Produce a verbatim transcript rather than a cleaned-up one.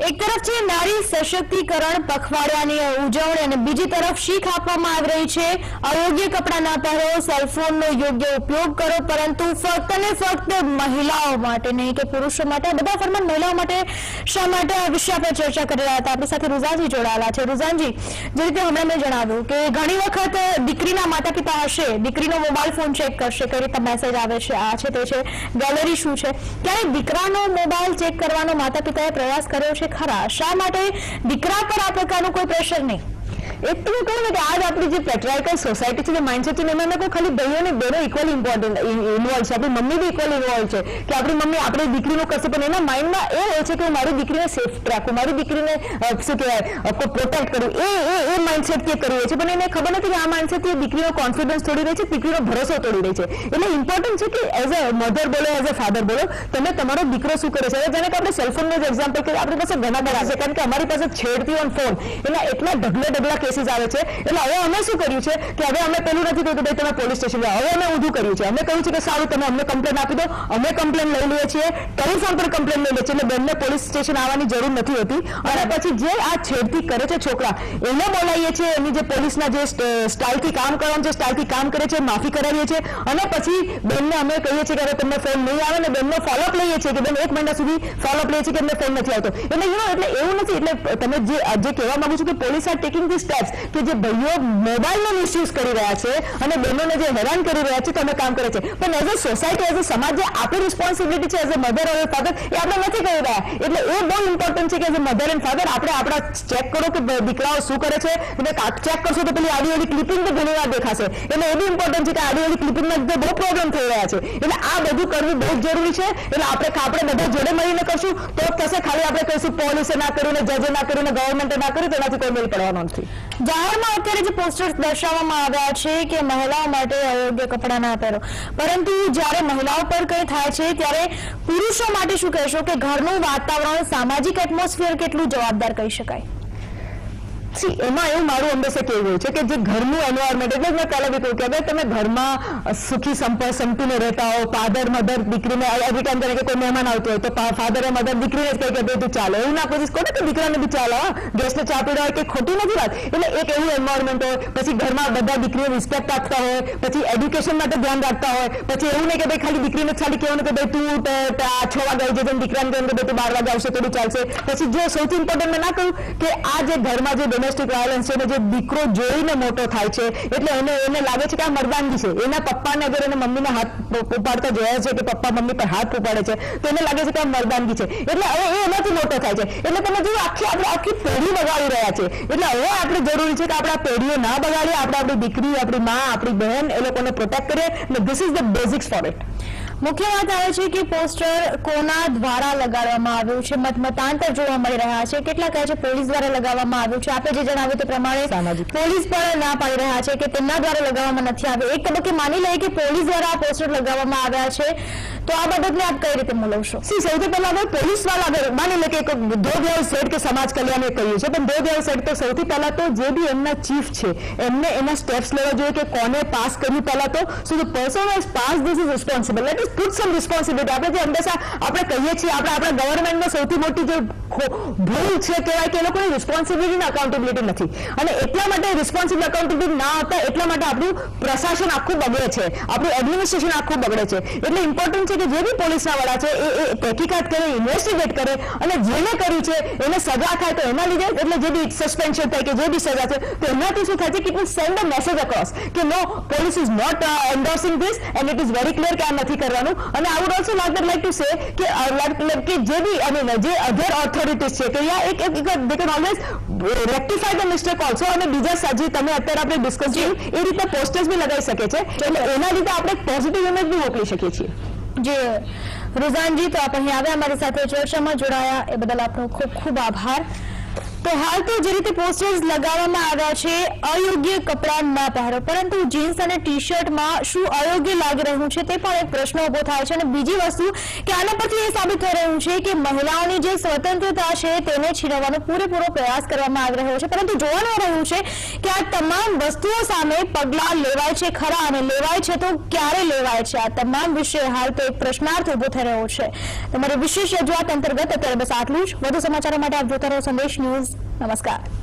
एक तरफ છે નારી સશક્તિકરણ પખવાડિયાની ઉજવણી અને બીજી તરફ શીખ આપવામાં આવી રહી છે અયોગ્ય કપડાં ના પહેરો, સેલફોનનો યોગ્ય ઉપયોગ કરો, પરંતુ ફક્ત અને ફક્ત મહિલાઓ માટે નહીં કે પુરુષો માટે, બધા ફરમાન મહિલાઓ માટે શા માટે આ વિષય પર ચર્ચા કરી રહ્યા હતા. આપણી સાથે રુઝાનજી જોડાયેલા છે. રુઝાનજી, જે રીતે હમણાં મેં જણાવ્યું કે ઘણી વખત દીકરીના માતા પિતા હશે, દીકરીનો મોબાઈલ ફોન ચેક કરશે, કઈ રીતે મેસેજ આવે છે, આ છે તે છે, ગેલેરી શું છે, ક્યારેક દીકરાનો મોબાઈલ ચેક કરવાનો માતા પિતાએ પ્રયાસ કર્યો છે ખરા? શા માટે દીકરા પર આ પ્રકારનું કોઈ પ્રેશર નહીં? एक तो कहूँ कि आज अपनी जो पेट्रियार्कल सोसायटी है माइंडसेट है खाली भाइयों ने बहनों इक्वल इम्पोर्टंट इन्वॉल्व है, अपनी मम्मी भी इक्वल इन्वॉल्व है कि अपनी मम्मी अपनी दीकरी करते माइंड में ए हो कि मारी दीकरी ने सेफ राखू, मारी दीकरी ने शू कहवाय प्रोटेक्ट करूँ, ए माइंडसेट के करिए खबर नहीं कि आ माइंडसेट दीकरी कॉन्फिडन्स तोड़ी रही है, दीकरी भरोसा तोड़ी रही है. एट इम्पोर्टंट है कि एज अ मधर बोलो, एज अ फाधर बोलो, तब तरो दीकरो शू करे. जाने कि अपने सेलफोन में एक्जाम्पल करिए, अपनी पास घना बड़ा है कारण कि अमरी पास छेड़ती ऑन फोन एना एटला ढगले ढगला केसेस आवे छे. એટલે હવે અમે શું કર્યું છે કે હવે અમે પેલું નથી કર્યું કે ભાઈ તમે પોલીસ સ્ટેશન જાઓ, હવે અમે ઊંધું કર્યું છે. અમે કહ્યું છે કે સારું તમે અમને કમ્પ્લેન આપી દો, અમે કમ્પ્લેન લઈ લઈએ છીએ, ટેલિફોન પર કમ્પ્લેન લઈ લે છે એટલે બેનને પોલીસ સ્ટેશન આવવાની જરૂર નથી હોતી. અને પછી જે આ છેડતી કરે છે છોકરા એને બોલાવીએ છીએ, એની જે પોલીસના જે સ્ટાઇલથી કામ કરવાનું છે સ્ટાઇલથી કામ કરે છે, માફી કરાવીએ છીએ અને પછી બેનને અમે કહીએ છીએ કે હવે તમને ફોન નહીં આવે ને બેનનો ફોલોઅપ લઈએ છીએ કે બેન એક મહિના સુધી ફોલોઅપ લઈએ છીએ કે અમને ફોન નથી આવતો. એટલે યુ નો એટલે એવું નથી, એટલે તમે જે આજે કહેવા માંગુ છું કે પોલીસ આર ટેકિંગ ધીસ કે જે ભાઈઓ મોબાઈલનો મિસયુઝ કરી રહ્યા છે અને બહેનોને જે હેરાન કરી રહ્યા છે તમે કામ કરે છે, પણ as a society as a સમાજ જે આપણી રિસ્પોન્સિબિલિટી છે એઝ અ મધર અને ફાધર એ આપણે નથી કરી રહ્યા. એટલે એ બહુ ઇમ્પોર્ટન્ટ છે કે as a mother and father આપણે આપણા ચેક કરો કે દીકરાઓ શું કરે છે. એટલે ચેક કરશો તો પેલી આડી આડી ક્લિપિંગ તો ઘણી વાર દેખાશે, એટલે એ બી ઇમ્પોર્ટન્ટ છે કે આડી આડી ક્લિપિંગમાં જે બહુ પ્રોબ્લેમ થઈ રહ્યા છે એટલે આ બધું કરવું બહુ જરૂરી છે. એટલે આપણે આપણે બધા જોડે મળીને કરશું તો થશે. ખાલી આપણે કહીશું પોલીસે ના કર્યું ને જજે ના કર્યું ને ગવર્મેન્ટે ના કર્યું તો એનાથી કોઈ મેળ પડવાનો નથી. જાહેરમાં અત્યારે જે પોસ્ટર્સ દર્શાવવામાં આવ્યા છે કે મહિલાઓ માટે અયોગ્ય કપડાં ના પહેરો, પરંતુ જ્યારે મહિલાઓ પર કંઈ થાય છે ત્યારે પુરુષો માટે શું કહેશો કે ઘરનું વાતાવરણ, સામાજિક એટમોસ્ફિયર કેટલું જવાબદાર કહી શકાય? સી એમાં એવું મારું હંમેશા કહેવું છે કે જે ઘરનું એન્વાયરમેન્ટ, એટલે મેં પહેલા બી કહ્યું કે ભાઈ તમે ઘરમાં સુખી સંપર્ક સંપીને રહેતા હો, ફાધર મધર દીકરીને એવરી ટાઈમ તરીકે કોઈ મહેમાન આવતો હોય તો ફાધરે મધર દીકરીને જ કહે કે તું ચાલે, એવું ના કોશિશ કરો કે દીકરાને બી ચાલે, ગેસ્ટને ચા પીડા હોય કે ખોટી નથી વાત. એટલે એક એવું એન્વાયરમેન્ટ હોય, પછી ઘરમાં બધા દીકરીને રિસ્પેક્ટ આપતા હોય, પછી એડ્યુકેશન માટે ધ્યાન રાખતા હોય, પછી એવું નહીં કે ભાઈ ખાલી દીકરીને ખાલી કહેવાનું કે ભાઈ તું છ વાગે આવી જજે, દીકરાને કહેવાનું કે ભાઈ તું બાર વાગે આવશે તો બી ચાલશે. પછી જે સૌથી ઇમ્પોર્ટન્ટ મેં ના કહ્યું કે આ જે ઘરમાં જે ડોમેસ્ટિક વાયોલન્સ છે, જે દીકરો જોઈને મોટો થાય છે એટલે એને એને લાગે છે કે આ મરદાનગી છે, એના પપ્પાને અગર એને મમ્મીને હાથ ઉપાડતા જોયા છે કે પપ્પા મમ્મી પર હાથ ઉપાડે છે તો એને લાગે છે કે આ મરદાનગી છે, એટલે હવે એ એનાથી મોટો થાય છે. એટલે તમે જોયું આખી આપણે આખી પેઢી બગાડી રહ્યા છે. એટલે હવે આપણે જરૂરી છે કે આપણે આ પેઢીઓ ના બગાડીએ, આપણે આપણી દીકરી, આપણી માં, આપણી બહેન એ લોકોને પ્રોટેક્ટ કરીએ. એટલે this is the basics for it. મુખ્ય વાત આવે છે કે પોસ્ટર કોના દ્વારા લગાડવામાં આવ્યું છે, મતમતાંતર જોવા મળી રહ્યા છે. કેટલા કહે છે પોલીસ દ્વારા લગાવવામાં આવ્યું છે, આપણે જે જણાવ્યું તે પ્રમાણે પોલીસ પણ ના પાડી રહ્યા છે કે તેમના દ્વારા લગાવવામાં નથી આવ્યું. એક તબક્કે માની લઈએ કે પોલીસ દ્વારા આ પોસ્ટર લગાવવામાં આવ્યા છે, તો આ બાબતને આપ કઈ રીતે મળવશો? સી સૌથી પહેલા આપણે પોલીસ દ્વારા માની લે કે ધો વ્યવહાર સેટ કે સમાજ કલ્યાણે કહ્યું છે, પણ ધો વ્યવહાર સેટ તો સૌથી પહેલા તો જે બી એમના ચીફ છે એમને એના સ્ટેપ્સ લેવા જોઈએ કે કોને પાસ કર્યું પહેલા તો. So the person has pass this is responsible put some responsibility. આપણે જે હંમેશા આપણે કહીએ છીએ આપણે આપણા ગવર્મેન્ટમાં સૌથી મોટી જે ભૂલ છે કહેવાય કે એ લોકોની રિસ્પોન્સિબિલિટી અકાઉન્ટેબિલિટી નથી, અને એટલા માટે રિસ્પોન્સિબલ અકાઉન્ટેબિલિટી ના હતા એટલા માટે આપણું પ્રશાસન આખું બગડે છે, આપણું એડમિનિસ્ટ્રેશન આખું બગડે છે. એટલે ઇમ્પોર્ટન્ટ છે કે જે બી પોલીસના વડા છે એ તહેકીકાત કરે, ઇન્વેસ્ટિગેટ કરે, અને જેને કર્યું છે એને સજા થાય તો એના લીધે એટલે જે બી સસ્પેન્શન થાય કે જે બી સજા છે તો એનાથી શું થાય છે કે it send a message across કે નો police is not endorsing this and it is very clear કે આ નથી કરવા. And I would also like like to say कि like like कि जो भी I mean जो other authorities है कि या एक एक they can always rectify the mistake also. અને બીજા સાજી તમે અત્યારે આપણે ડિસ્કસ કર્યું એ રીતે પોસ્ટર્સ બી લગાવી શકે છે, એટલે એના લીધે આપણે પોઝિટિવ ઇમેજ બી મોકલી શકીએ છીએ. જે રુઝાનજી તો આપણે અહીંયા આવ્યા, અમારી સાથે ચર્ચામાં જોડાયા એ બદલ આપનો ખૂબ ખૂબ આભાર. तो हाल तो जे रीते पोस्टर्स लगाववामां આવ્યા છે અયોગ્ય કપડાં ન પહેરો, પરંતુ જીન્સ અને ટી-શર્ટમાં શું અયોગ્ય લાગી રહ્યું છે તે પણ એક પ્રશ્ન ઊભો થાય છે. અને બીજી વસ્તુ કે આના પરથી એ સાબિત થઈ રહ્યું છે કે મહિલાઓની જે સ્વતંત્રતા છે તેને છીનવવાનો પૂરેપૂરો પ્રયાસ કરવામાં આવી રહ્યો છે. પરંતુ જોવાનું રહ્યું છે કે આ તમામ વસ્તુઓ સામે પગલાં લેવાય છે ખરા, અને લેવાય છે તો ક્યારે લેવાય છે, આ તમામ વિશે હાલ તો એક પ્રશ્નાર્થ ઊભો થઈ રહ્યો છે. તમારી વિશેષ રજૂઆત અંતર્ગત અત્યારે બસ આટલું જ. વધુ સમાચારો માટે આપ જોતા રહો સંદેશ ન્યૂઝ. नमस्कार.